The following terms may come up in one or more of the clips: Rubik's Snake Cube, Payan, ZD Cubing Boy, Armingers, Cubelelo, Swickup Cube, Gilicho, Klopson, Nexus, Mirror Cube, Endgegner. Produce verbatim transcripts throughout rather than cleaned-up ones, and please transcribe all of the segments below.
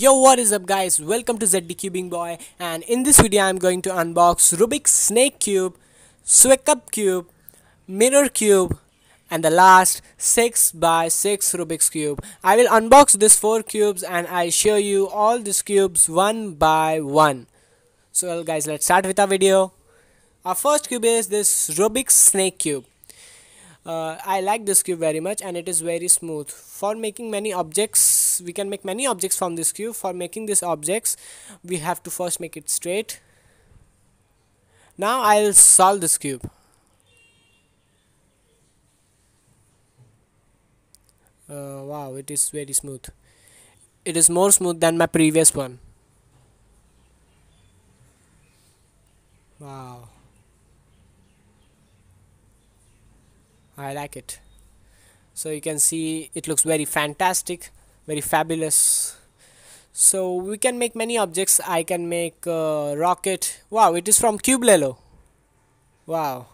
Yo, what is up guys, welcome to Z D Cubing Boy, and in this video I'm going to unbox Rubik's Snake Cube, Swickup Cube, Mirror Cube and the last six by six Rubik's Cube. I will unbox these four cubes and I'll show you all these cubes one by one. So well guys, let's start with our video. Our first cube is this Rubik's Snake Cube. Uh, I like this cube very much and it is very smooth. For making many objects, we can make many objects from this cube. For making these objects, we have to first make it straight. Now I'll solve this cube. Uh, wow, it is very smooth. It is more smooth than my previous one. Wow. I like it. So you can see it looks very fantastic, very fabulous. So we can make many objects. I can make a rocket. Wow, it is from Cubelelo. Wow.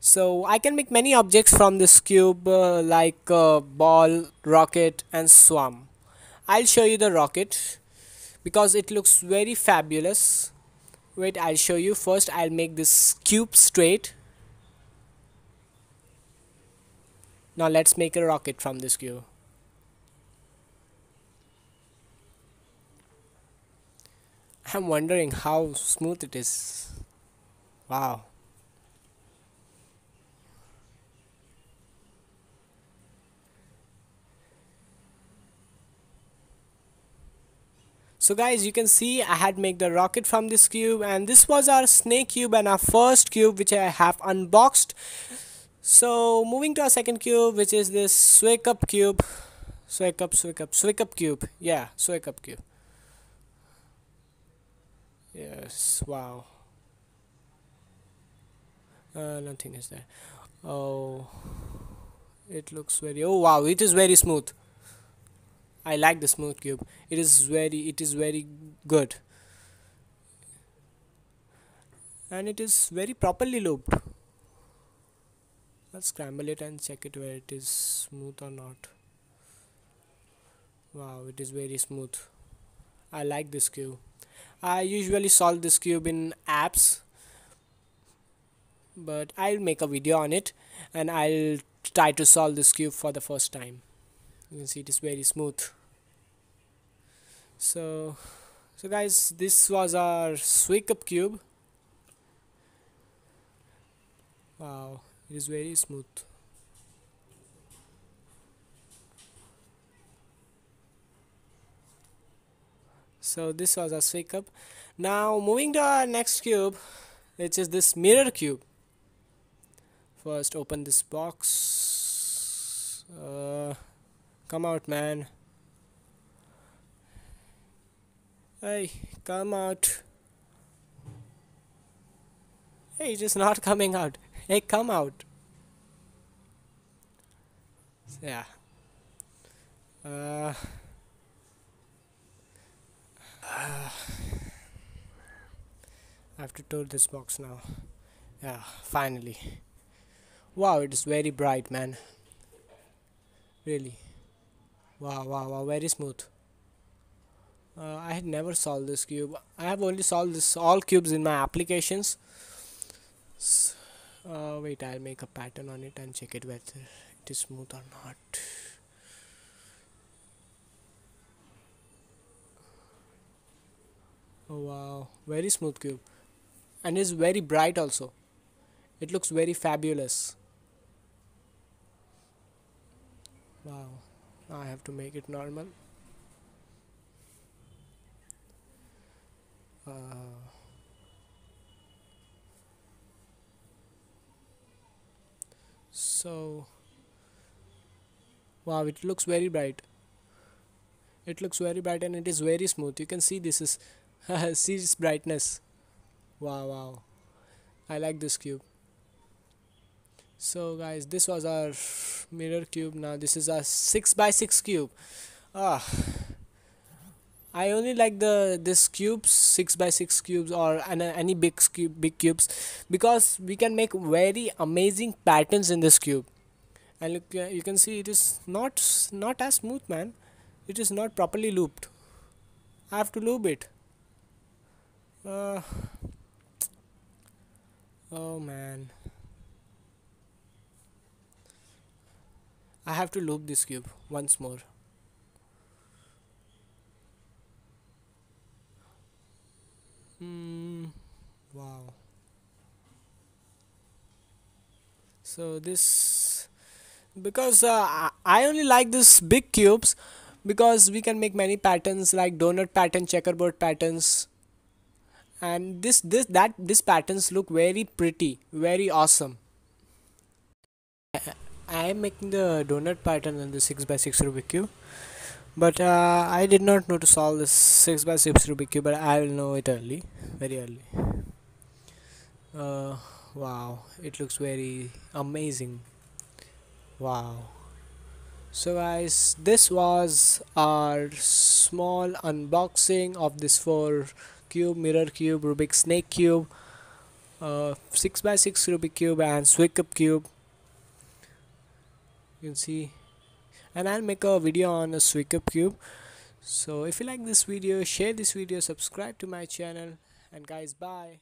So I can make many objects from this cube, uh, like uh, ball, rocket and swarm. I'll show you the rocket because it looks very fabulous. Wait, I'll show you. First, I'll make this cube straight. Now let's make a rocket from this cube. I'm wondering how smooth it is. Wow. So guys, you can see I had made the rocket from this cube, and this was our snake cube and our first cube which I have unboxed. So moving to our second cube, which is this Swickup Cube. Swickup, Swickup, Swickup Cube. Yeah, Swickup Cube. Yes, wow. Uh, nothing is there. Oh, it looks very, oh wow, it is very smooth. I like the smooth cube. It is very, it is very good. And it is very properly looped. Let's scramble it and check it where it is smooth or not. Wow, it is very smooth. I like this cube. I usually solve this cube in apps, but I'll make a video on it and I'll try to solve this cube for the first time. You can see it is very smooth. So, so guys, this was our Swickup Cube. Wow. It is very smooth. So this was our Swickup. Now moving to our next cube, which is this Mirror Cube. First open this box. Uh, come out, man. Hey, come out. Hey, it is not coming out. Hey, come out. Yeah. Uh, uh, I have to tow this box now. Yeah, finally. Wow, it is very bright, man. Really. Wow, wow, wow, very smooth. Uh, I had never solved this cube. I have only solved this all cubes in my applications. So, Uh, wait, I'll make a pattern on it and check it whether it is smooth or not. Oh wow, very smooth cube, and it's very bright also. It looks very fabulous. Wow, now I have to make it normal. Uh, So, wow, it looks very bright. It looks very bright and it is very smooth. You can see this is, see this brightness. Wow, wow. I like this cube. So guys, this was our Mirror Cube. Now this is our six by six cube. Ah, I only like the this cubes, six by six cubes or an, any big cube, big cubes, because we can make very amazing patterns in this cube. And look, uh, you can see it is not not as smooth, man. It is not properly looped. I have to lube it. Uh, oh man. I have to loop this cube once more. Mm, wow. So this, because uh, I only like this big cubes because we can make many patterns like donut pattern, checkerboard patterns, and this this that these patterns look very pretty, very awesome. I am making the donut pattern in the six by six Rubik's Cube, but uh, I did not know to solve this six by six Rubik's Cube, but I will know it early, very early. Uh, wow, it looks very amazing. Wow. So guys, this was our small unboxing of this four cube, Mirror Cube, Rubik's Snake Cube, uh, six by six Rubik's Cube and Swickup Cube. You can see, and I'll make a video on a Swickup Cube. So if you like this video, share this video, subscribe to my channel, and guys, bye.